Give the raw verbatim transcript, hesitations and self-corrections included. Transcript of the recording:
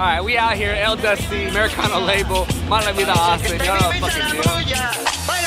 Alright, we out here, El Dusty, Americano label, Mala Vida, Austin, y'all fucking deal.